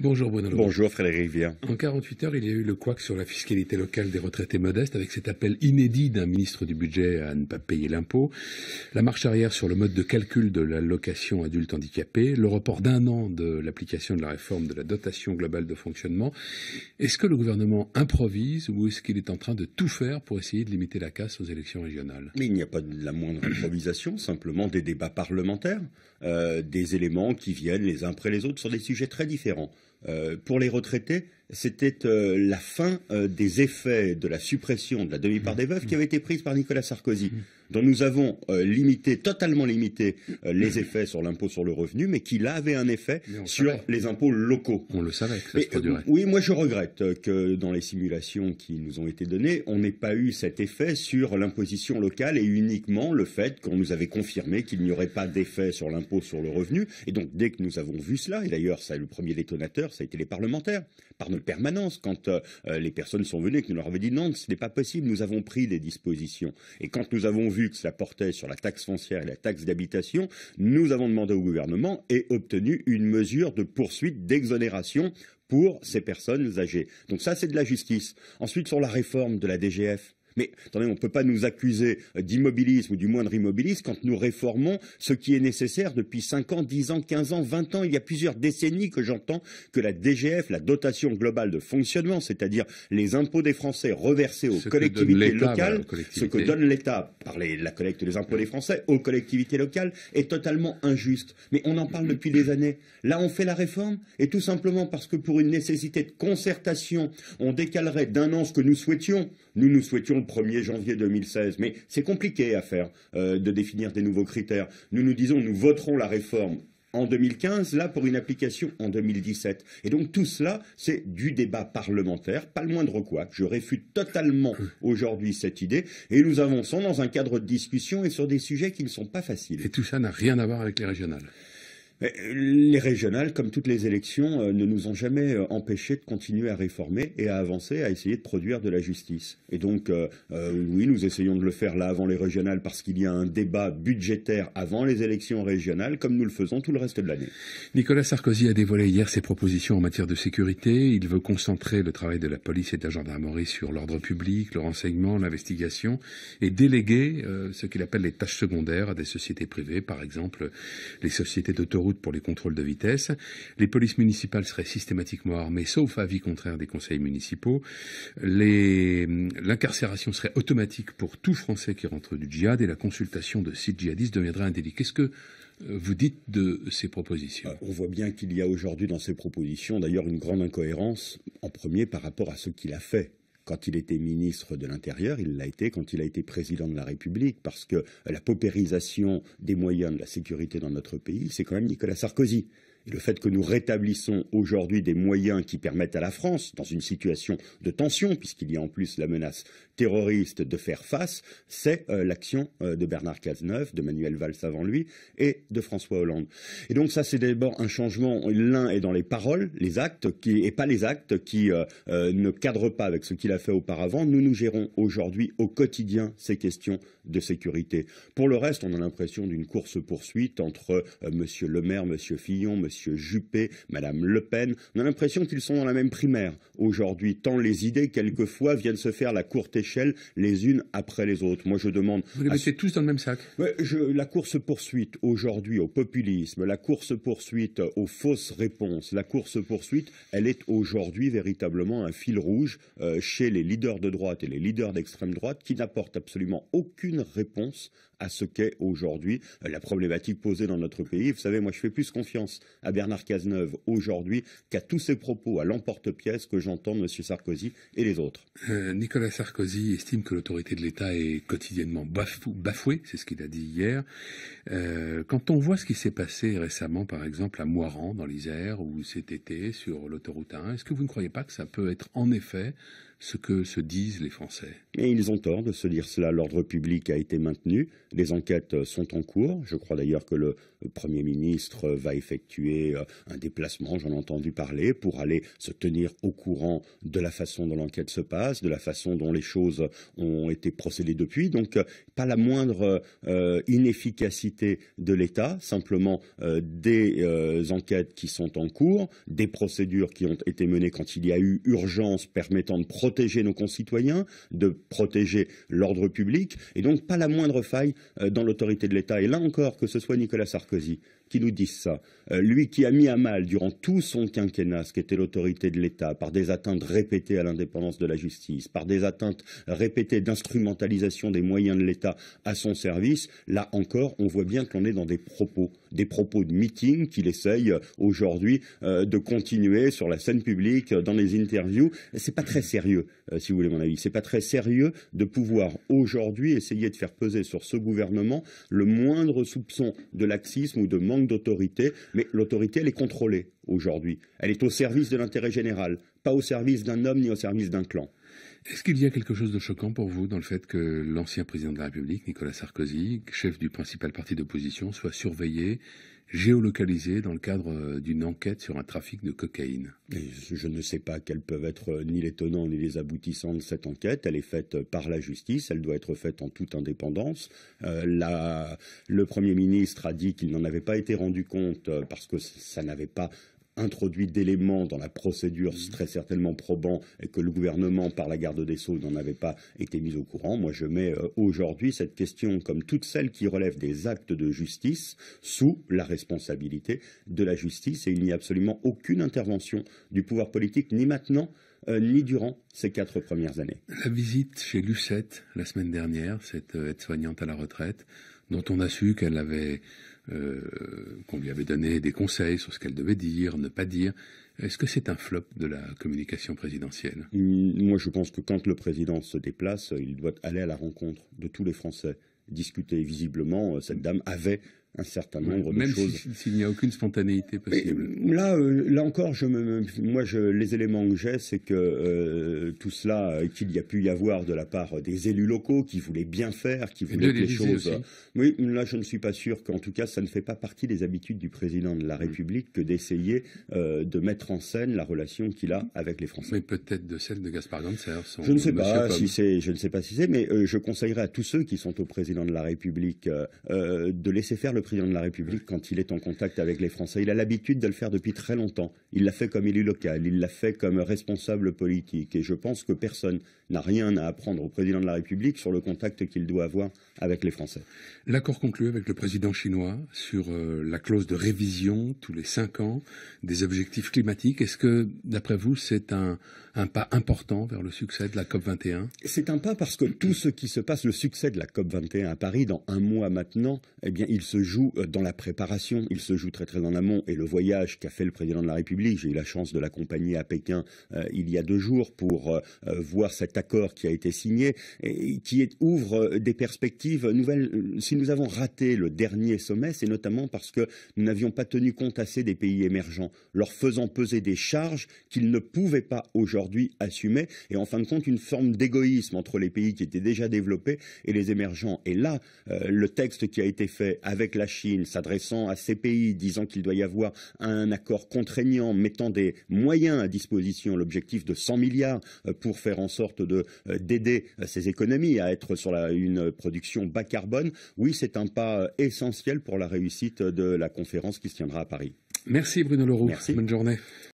Bonjour Bruno Le Roux. Bonjour Frédéric Rivière. En 48 heures, il y a eu le couac sur la fiscalité locale des retraités modestes avec cet appel inédit d'un ministre du budget à ne pas payer l'impôt, la marche arrière sur le mode de calcul de l'allocation adulte handicapé, le report d'un an de l'application de la réforme de la dotation globale de fonctionnement. Est-ce que le gouvernement improvise ou est-ce qu'il est en train de tout faire pour essayer de limiter la casse aux élections régionales? Mais il n'y a pas de la moindre improvisation, simplement des débats parlementaires, des éléments qui viennent les uns après les autres sur des sujets très différents. Pour les retraités, c'était la fin des effets de la suppression de la demi-part des veuves qui avait été prise par Nicolas Sarkozy, dont nous avons totalement limité les effets sur l'impôt sur le revenu, mais qui là avait un effet sur les impôts locaux. On le savait que ça se produirait. Oui, moi je regrette que dans les simulations qui nous ont été données, on n'ait pas eu cet effet sur l'imposition locale et uniquement le fait qu'on nous avait confirmé qu'il n'y aurait pas d'effet sur l'impôt sur le revenu. Et donc dès que nous avons vu cela, et d'ailleurs ça le premier détonateur, ça a été les parlementaires, par notre permanence, quand les personnes sont venues et que nous leur avons dit non, ce n'est pas possible, nous avons pris des dispositions. Et quand nous avons vu que cela portait sur la taxe foncière et la taxe d'habitation, nous avons demandé au gouvernement et obtenu une mesure de poursuite d'exonération pour ces personnes âgées. Donc ça, c'est de la justice. Ensuite, sur la réforme de la DGF. Mais attendez, on ne peut pas nous accuser d'immobilisme ou du moindre immobilisme quand nous réformons ce qui est nécessaire depuis 5 ans, 10 ans, 15 ans, 20 ans. Il y a plusieurs décennies que j'entends que la DGF, la dotation globale de fonctionnement, c'est-à-dire les impôts des Français reversés aux collectivités locales, ce que donne l'État par la collecte des impôts des Français aux collectivités locales, est totalement injuste. Mais on en parle depuis des années. Là, on fait la réforme et tout simplement parce que pour une nécessité de concertation, on décalerait d'un an ce que nous souhaitions. Nous souhaitions 1er janvier 2016, mais c'est compliqué à faire de définir des nouveaux critères. Nous disons, nous voterons la réforme en 2015, là pour une application en 2017. Et donc tout cela, c'est du débat parlementaire, pas le moindre couac. Je réfute totalement aujourd'hui cette idée et nous avançons dans un cadre de discussion et sur des sujets qui ne sont pas faciles. Et tout ça n'a rien à voir avec les régionales. Les régionales, comme toutes les élections, ne nous ont jamais empêchés de continuer à réformer et à avancer, à essayer de produire de la justice. Et donc, oui, nous essayons de le faire là avant les régionales parce qu'il y a un débat budgétaire avant les élections régionales, comme nous le faisons tout le reste de l'année. Nicolas Sarkozy a dévoilé hier ses propositions en matière de sécurité. Il veut concentrer le travail de la police et de la gendarmerie sur l'ordre public, le renseignement, l'investigation et déléguer ce qu'il appelle les tâches secondaires à des sociétés privées, par exemple les sociétés d'autoroute pour les contrôles de vitesse. Les polices municipales seraient systématiquement armées, sauf avis contraire des conseils municipaux. L'incarcération serait automatique pour tout Français qui rentre du djihad et la consultation de sites djihadistes deviendrait un délit. Qu'est-ce que vous dites de ces propositions? On voit bien qu'il y a aujourd'hui dans ces propositions d'ailleurs une grande incohérence, en premier par rapport à ce qu'il a fait. Quand il était ministre de l'Intérieur, il l'a été quand il a été président de la République, parce que la paupérisation des moyens de la sécurité dans notre pays, c'est quand même Nicolas Sarkozy. Et le fait que nous rétablissons aujourd'hui des moyens qui permettent à la France, dans une situation de tension, puisqu'il y a en plus la menace terroriste, de faire face, c'est l'action de Bernard Cazeneuve, de Manuel Valls avant lui, et de François Hollande. Et donc ça, c'est d'abord un changement. L'un est dans les paroles, les actes, et pas les actes qui ne cadrent pas avec ce qu'il a fait auparavant. Nous gérons aujourd'hui au quotidien ces questions de sécurité. Pour le reste, on a l'impression d'une course-poursuite entre Monsieur Lemaire, Monsieur Fillon, Monsieur Juppé, Madame Le Pen. On a l'impression qu'ils sont dans la même primaire aujourd'hui, tant les idées, quelquefois, viennent se faire la courte échelle les unes après les autres. Moi, je demande... Vous les mettez tous dans le même sac. La course-poursuite aujourd'hui au populisme, la course-poursuite aux fausses réponses, la course-poursuite, elle est aujourd'hui véritablement un fil rouge chez les leaders de droite et les leaders d'extrême droite qui n'apportent absolument aucune réponse à ce qu'est aujourd'hui la problématique posée dans notre pays. Vous savez, moi, je fais plus confiance à Bernard Cazeneuve aujourd'hui qu'à tous ces propos à l'emporte-pièce que j'entends de M. Sarkozy et les autres. Nicolas Sarkozy estime que l'autorité de l'État est quotidiennement bafouée, c'est ce qu'il a dit hier. Quand on voit ce qui s'est passé récemment, par exemple, à Moiran, dans l'Isère, ou cet été, sur l'autoroute 1, est-ce que vous ne croyez pas que ça peut être en effet ce que se disent les Français. Et ils ont tort de se dire cela. L'ordre public a été maintenu. Les enquêtes sont en cours. Je crois d'ailleurs que le Premier ministre va effectuer un déplacement, j'en ai entendu parler, pour aller se tenir au courant de la façon dont l'enquête se passe, de la façon dont les choses ont été procédées depuis. Donc, pas la moindre inefficacité de l'État, simplement des enquêtes qui sont en cours, des procédures qui ont été menées quand il y a eu urgence permettant de protéger nos concitoyens, de protéger l'ordre public, et donc pas la moindre faille dans l'autorité de l'État. Et là encore, que ce soit Nicolas Sarkozy qui nous dise ça, lui qui a mis à mal durant tout son quinquennat ce qu'était l'autorité de l'État, par des atteintes répétées à l'indépendance de la justice, par des atteintes répétées d'instrumentalisation des moyens de l'État à son service, là encore, on voit bien qu'on est dans des propos de meeting qu'il essaye aujourd'hui de continuer sur la scène publique, dans les interviews. C'est pas très sérieux, si vous voulez mon avis. C'est pas très sérieux de pouvoir aujourd'hui essayer de faire peser sur ce gouvernement le moindre soupçon de laxisme ou de manque d'autorité, mais l'autorité, elle est contrôlée aujourd'hui. Elle est au service de l'intérêt général, pas au service d'un homme ni au service d'un clan. Est-ce qu'il y a quelque chose de choquant pour vous dans le fait que l'ancien président de la République, Nicolas Sarkozy, chef du principal parti d'opposition, soit surveillé, géolocalisé dans le cadre d'une enquête sur un trafic de cocaïne? Je ne sais pas quels peuvent être ni les tenants ni les aboutissants de cette enquête. Elle est faite par la justice, elle doit être faite en toute indépendance. Le Premier ministre a dit qu'il n'en avait pas été rendu compte parce que ça n'avait pas introduit d'éléments dans la procédure très certainement probant et que le gouvernement, par la garde des Sceaux, n'en avait pas été mis au courant. Moi, je mets aujourd'hui cette question, comme toutes celles qui relèvent des actes de justice, sous la responsabilité de la justice. Et il n'y a absolument aucune intervention du pouvoir politique, ni maintenant, ni durant ces 4 premières années. La visite chez Lucette, la semaine dernière, cette aide-soignante à la retraite, dont on a su qu'elle avait... qu'on lui avait donné des conseils sur ce qu'elle devait dire, ne pas dire. Est-ce que c'est un flop de la communication présidentielle? Moi, je pense que quand le président se déplace, il doit aller à la rencontre de tous les Français, discuter. Visiblement, cette dame avait un certain nombre de choses. Même s'il n'y a aucune spontanéité possible. Mais là encore, les éléments que j'ai, c'est que tout cela qu'il y a pu y avoir de la part des élus locaux qui voulaient bien faire, qui voulaient que les choses... Oui, là, je ne suis pas sûr qu'en tout cas, ça ne fait pas partie des habitudes du président de la République que d'essayer de mettre en scène la relation qu'il a avec les Français. Mais peut-être de celle de Gaspard Ganser. Je ne sais pas si c'est, mais je conseillerais à tous ceux qui sont au président de la République de laisser faire le président de la République quand il est en contact avec les Français. Il a l'habitude de le faire depuis très longtemps. Il l'a fait comme élu local, il l'a fait comme responsable politique. Et je pense que personne n'a rien à apprendre au président de la République sur le contact qu'il doit avoir avec les Français. L'accord conclu avec le président chinois sur la clause de révision tous les 5 ans des objectifs climatiques, est-ce que, d'après vous, c'est un pas important vers le succès de la COP21? C'est un pas parce que tout ce qui se passe, le succès de la COP21 à Paris, dans un mois maintenant, eh bien, il se joue dans la préparation, il se joue très très en amont. Et le voyage qu'a fait le président de la République, j'ai eu la chance de l'accompagner à Pékin il y a 2 jours pour voir cet accord qui a été signé et qui ouvre des perspectives nouvelles. Si nous avons raté le dernier sommet, c'est notamment parce que nous n'avions pas tenu compte assez des pays émergents, leur faisant peser des charges qu'ils ne pouvaient pas aujourd'hui assumer, et en fin de compte une forme d'égoïsme entre les pays qui étaient déjà développés et les émergents. Et là, le texte qui a été fait avec la Chine, s'adressant à ces pays, disant qu'il doit y avoir un accord contraignant, mettant des moyens à disposition, l'objectif de 100 milliards pour faire en sorte d'aider ces économies à être sur une production bas carbone. Oui, c'est un pas essentiel pour la réussite de la conférence qui se tiendra à Paris. Merci Bruno Le Roux. Bonne journée.